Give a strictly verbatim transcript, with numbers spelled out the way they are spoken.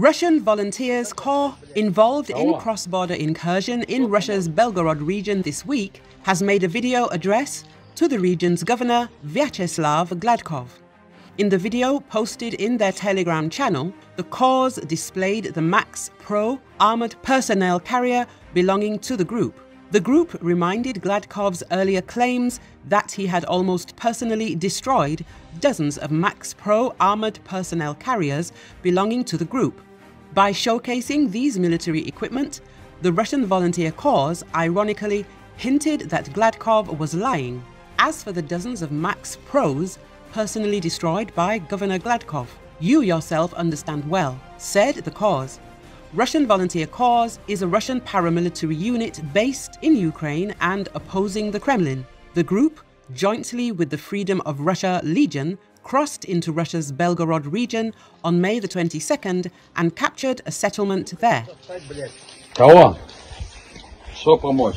Russian Volunteers Corps, involved in cross-border incursion in Russia's Belgorod region this week, has made a video address to the region's governor, Vyacheslav Gladkov. In the video posted in their Telegram channel, the Corps displayed the MaxxPro armored personnel carrier belonging to the group. The group reminded Gladkov's earlier claims that he had almost personally destroyed dozens of MaxxPro armored personnel carriers belonging to the group. By showcasing these military equipment, the Russian Volunteer Corps ironically hinted that Gladkov was lying. As for the dozens of MaxxPros personally destroyed by Governor Gladkov, you yourself understand well, said the Corps. Russian Volunteer Corps is a Russian paramilitary unit based in Ukraine and opposing the Kremlin. The group, jointly with the Freedom of Russia Legion, crossed into Russia's Belgorod region on May the twenty-second and captured a settlement there. Кого? Что помочь?